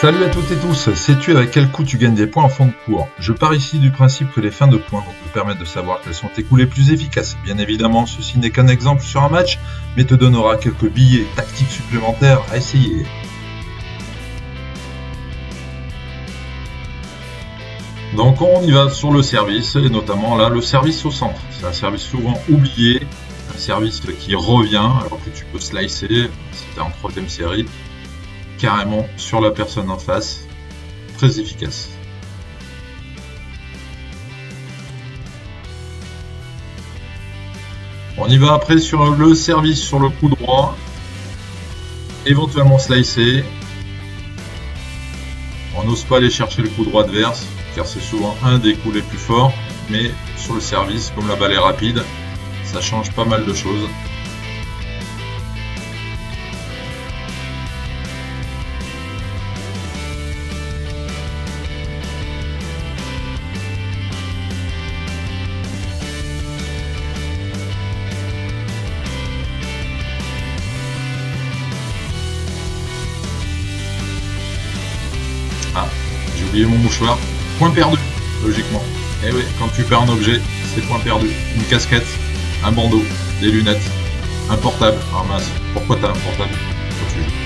Salut à toutes et tous, sais-tu avec quel coup tu gagnes des points en fin de cours? Je pars ici du principe que les fins de cours vont te permettre de savoir quels sont tes coups les plus efficaces. Bien évidemment, ceci n'est qu'un exemple sur un match, mais te donnera quelques billets tactiques supplémentaires à essayer. Donc on y va sur le service, et notamment là le service au centre. C'est un service souvent oublié, un service qui revient alors que tu peux slicer, si tu es en troisième série, carrément sur la personne en face, très efficace. On y va après sur le service sur le coup droit, éventuellement slicer. On n'ose pas aller chercher le coup droit adverse, car c'est souvent un des coups les plus forts, mais sur le service, comme la balle est rapide, ça change pas mal de choses. Ah, j'ai oublié mon mouchoir. Point perdu, logiquement. Et oui, quand tu perds un objet, c'est point perdu. Une casquette, un bandeau, des lunettes, un portable. Ah mince, pourquoi t'as un portable quand tu joues?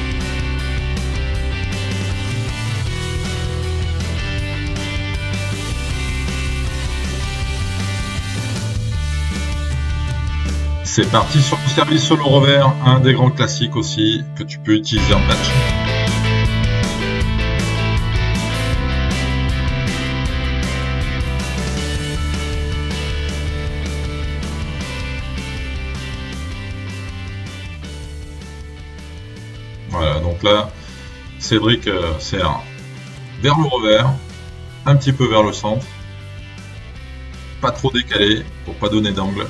C'est parti sur le service solo revers, un des grands classiques aussi que tu peux utiliser en match. Voilà, donc là, Cédric sert vers le revers, un petit peu vers le centre, pas trop décalé pour pas donner d'angle.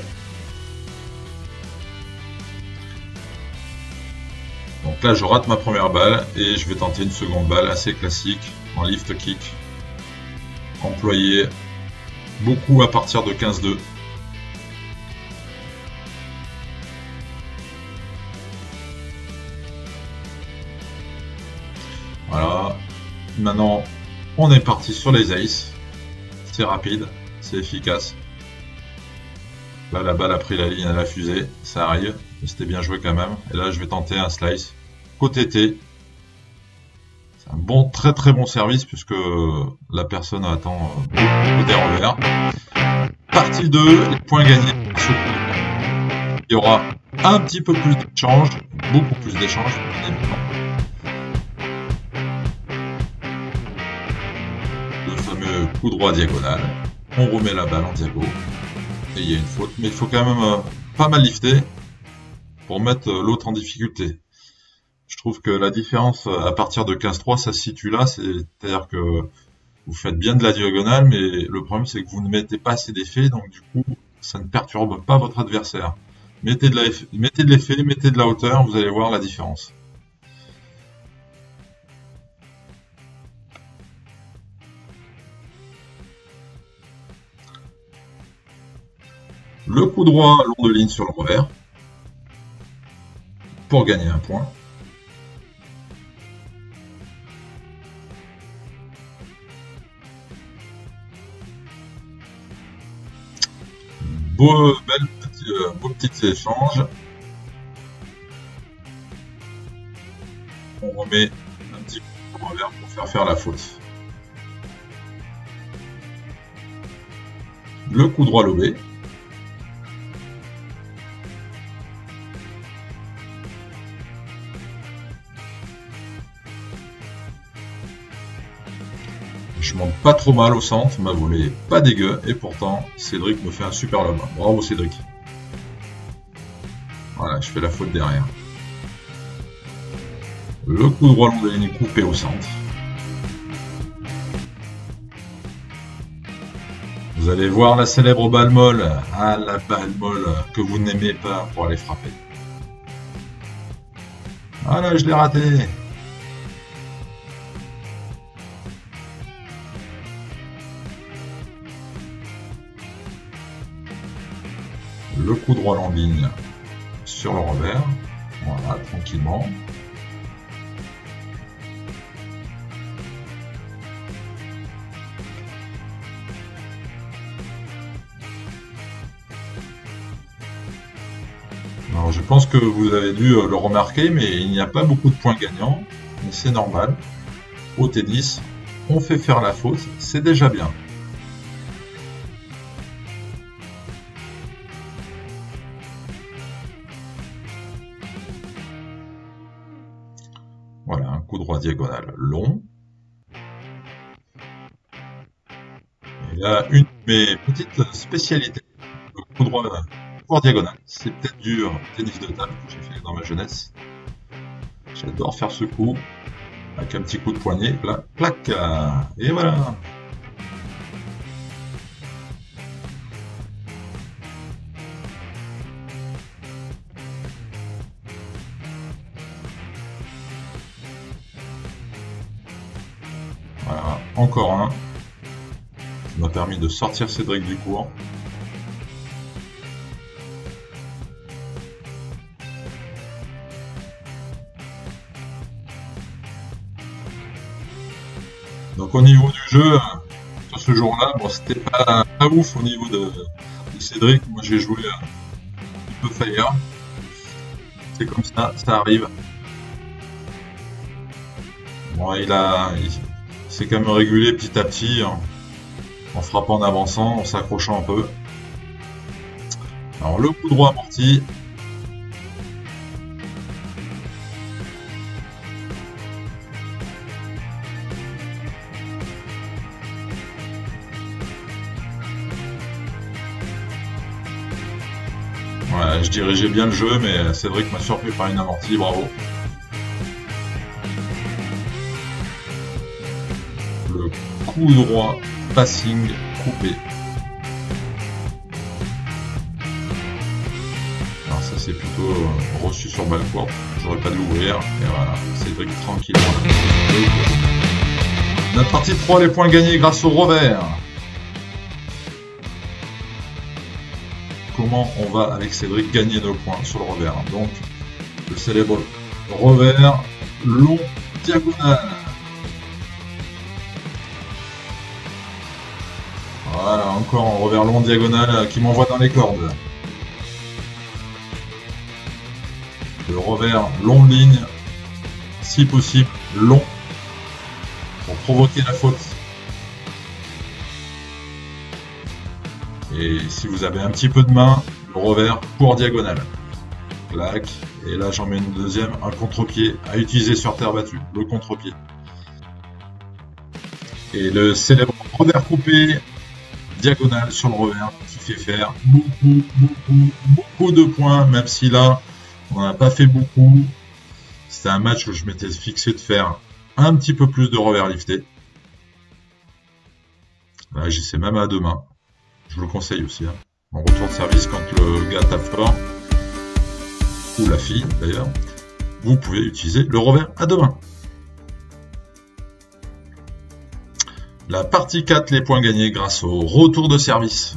Donc là, je rate ma première balle et je vais tenter une seconde balle assez classique en lift kick, employée beaucoup à partir de 15-2. Voilà, maintenant on est parti sur les aces, c'est rapide, c'est efficace. Là la balle a pris la ligne à la fusée, ça arrive, mais c'était bien joué quand même. Et là je vais tenter un slice côté T. C'est un bon, très bon service puisque la personne attend côté revers. Partie 2, les points gagnés. Il y aura un petit peu plus d'échanges, beaucoup plus d'échanges. Le fameux coup droit diagonal, on remet la balle en diago et il y a une faute, mais il faut quand même pas mal lifter pour mettre l'autre en difficulté. Je trouve que la différence à partir de 15-3 ça se situe là, c'est-à-dire que vous faites bien de la diagonale, mais le problème c'est que vous ne mettez pas assez d'effets, donc du coup ça ne perturbe pas votre adversaire. Mettez de l'effet, mettez de la hauteur, vous allez voir la différence. Le coup droit long de ligne sur le revers pour gagner un point. Beau petit échange. On remet un petit coup de revers pour faire la faute. Le coup droit lobé. Je monte pas trop mal au centre, ma volée est pas dégueu, et pourtant Cédric me fait un super lob. Bravo Cédric. Voilà, je fais la faute derrière. Le coup droit long de ligne coupé au centre. Vous allez voir la célèbre balle molle, ah la balle molle que vous n'aimez pas pour aller frapper. Voilà, je l'ai raté. Le coup droit long ligne sur le revers, voilà, tranquillement. je pense que vous avez dû le remarquer, mais il n'y a pas beaucoup de points gagnants, mais c'est normal. Au tennis, on fait faire la fausse, c'est déjà bien. Voilà, un coup droit diagonal long. Et là, une de mes petites spécialités, le coup droit diagonale. C'est peut-être du tennis de table que j'ai fait dans ma jeunesse. J'adore faire ce coup avec un petit coup de poignet, là, plaque, et voilà. Voilà, encore un. Ça m'a permis de sortir Cédric du cours. Donc au niveau du jeu, sur ce jour-là, bon, c'était pas ouf au niveau de Cédric. Moi j'ai joué un peu fire. C'est comme ça, ça arrive. Bon, il s'est quand même régulé petit à petit, hein, en frappant, en avançant, en s'accrochant un peu. Alors le coup droit amorti. Voilà, je dirigeais bien le jeu, mais Cédric m'a surpris par une amortie, bravo. Le coup droit, passing, coupé. Alors ça c'est plutôt reçu sur balle courte, j'aurais pas dû l'ouvrir, et voilà, Cédric tranquillement. Notre partie 3, les points gagnés grâce au revers. Comment on va avec Cédric gagner nos points sur le revers. Donc le célèbre revers long diagonal. Voilà, encore un revers long diagonal qui m'envoie dans les cordes. Le revers long ligne, si possible long, pour provoquer la faute. Et si vous avez un petit peu de main, le revers court diagonale. Clac. Et là, j'en mets une deuxième, un contre-pied à utiliser sur terre battue. Le contre-pied. Et le célèbre revers coupé, diagonale sur le revers, qui fait faire beaucoup de points, même si là, on n'en a pas fait beaucoup. C'était un match où je m'étais fixé de faire un petit peu plus de revers lifté. Là, j'y sais même à deux mains. Je le conseille aussi, hein. En retour de service, quand le gars tape fort, ou la fille d'ailleurs, vous pouvez utiliser le revers à deux mains. La partie 4, les points gagnés grâce au retour de service.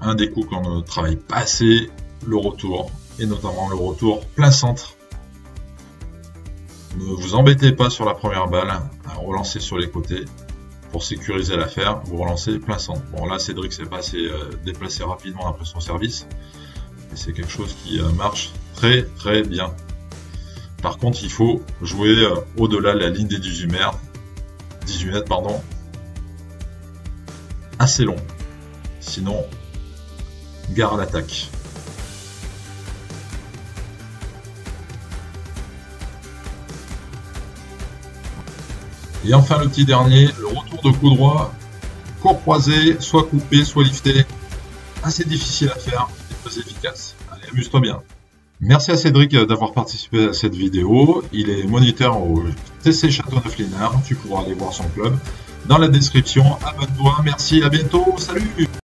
Un des coups qu'on ne travaille pas assez, le retour, et notamment le retour plein centre. Ne vous embêtez pas sur la première balle, à relancer sur les côtés. Pour sécuriser l'affaire, vous relancez plein centre. Bon là, Cédric s'est pas assez déplacé rapidement après son service. Et c'est quelque chose qui marche très bien. Par contre, il faut jouer au-delà de la ligne des 18 mètres, pardon, assez long. Sinon, gare à l'attaque. Et enfin le petit dernier, le retour de coup droit, court croisé, soit coupé, soit lifté. Assez difficile à faire, et très efficace. Allez, amuse-toi bien. Merci à Cédric d'avoir participé à cette vidéo. Il est moniteur au TC Chateauneuf Lisnard. Tu pourras aller voir son club dans la description. Abonne-toi, merci, à bientôt, salut!